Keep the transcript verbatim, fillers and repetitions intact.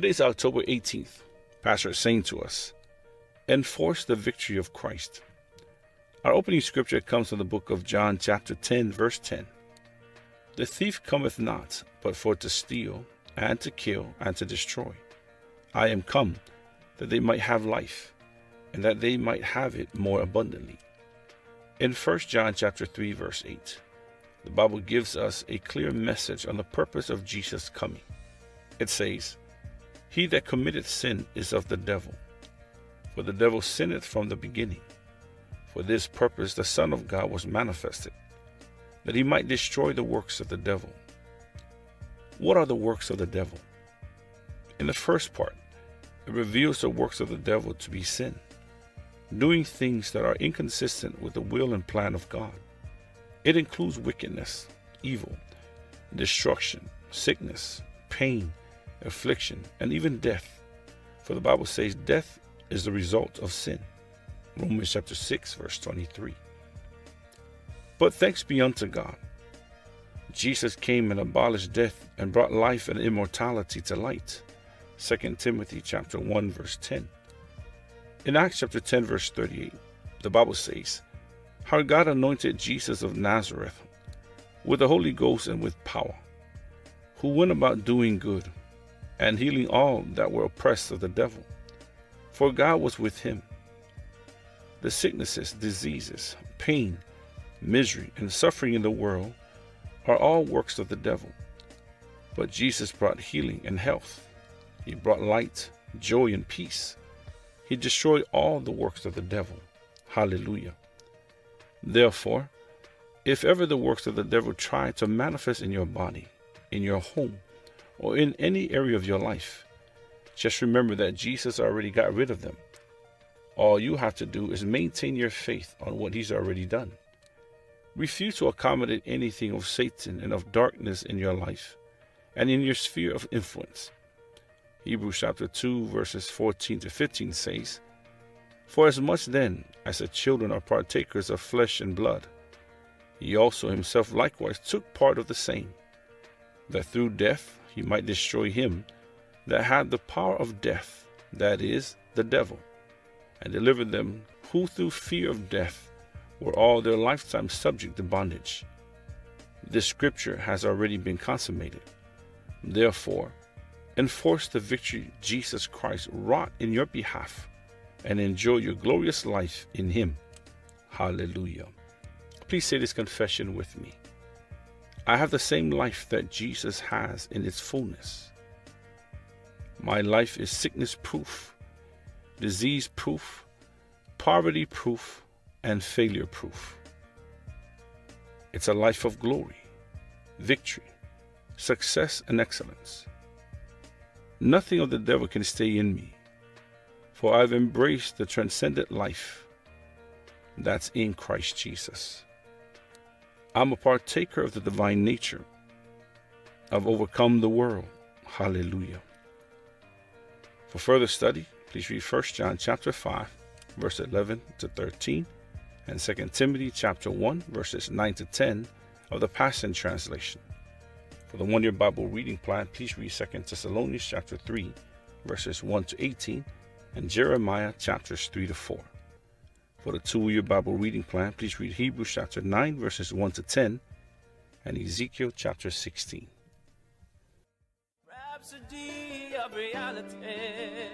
Today's October eighteenth. Pastor is saying to us, enforce the victory of Christ. Our opening scripture comes from the book of John, chapter ten, verse ten. The thief cometh not, but for to steal, and to kill, and to destroy. I am come, that they might have life, and that they might have it more abundantly. In First John chapter three, verse eight, the Bible gives us a clear message on the purpose of Jesus' coming. It says, he that committeth sin is of the devil, for the devil sinneth from the beginning. For this purpose the Son of God was manifested, that he might destroy the works of the devil. What are the works of the devil? In the first part, it reveals the works of the devil to be sin, doing things that are inconsistent with the will and plan of God. It includes wickedness, evil, destruction, sickness, pain, affliction, and even death. For the Bible says death is the result of sin. Romans chapter six, verse twenty-three. But thanks be unto God. Jesus came and abolished death and brought life and immortality to light. Second Timothy chapter one, verse ten. In Acts chapter ten, verse thirty-eight, the Bible says, how God anointed Jesus of Nazareth with the Holy Ghost and with power, who went about doing good and healing all that were oppressed of the devil, for God was with him. The sicknesses, diseases, pain, misery, and suffering in the world are all works of the devil. But Jesus brought healing and health. He brought light, joy, and peace. He destroyed all the works of the devil. Hallelujah. Therefore, if ever the works of the devil try to manifest in your body, in your home, or in any area of your life, just remember that Jesus already got rid of them. All you have to do is maintain your faith on what he's already done. Refuse to accommodate anything of Satan and of darkness in your life and in your sphere of influence. Hebrews chapter two, verses fourteen to fifteen says, for as much then as the children are partakers of flesh and blood, he also himself likewise took part of the same, that through death he might destroy him that had the power of death, that is, the devil, and deliver them who through fear of death were all their lifetime subject to bondage. This scripture has already been consummated. Therefore, enforce the victory Jesus Christ wrought in your behalf and enjoy your glorious life in him. Hallelujah. Please say this confession with me. I have the same life that Jesus has in its fullness. My life is sickness-proof, disease-proof, poverty-proof, and failure-proof. It's a life of glory, victory, success, and excellence. Nothing of the devil can stay in me, for I've embraced the transcendent life that's in Christ Jesus. I'm a partaker of the divine nature. I've overcome the world. Hallelujah. For further study, please read First John chapter five, verse eleven to thirteen, and Second Timothy chapter one, verses nine to ten of the Passion Translation. For the one-year Bible reading plan, please read Second Thessalonians chapter three, verses one to eighteen, and Jeremiah chapters three to four. For the two-year Bible reading plan, please read Hebrews chapter nine, verses one to ten, and Ezekiel chapter sixteen. Rhapsody of reality.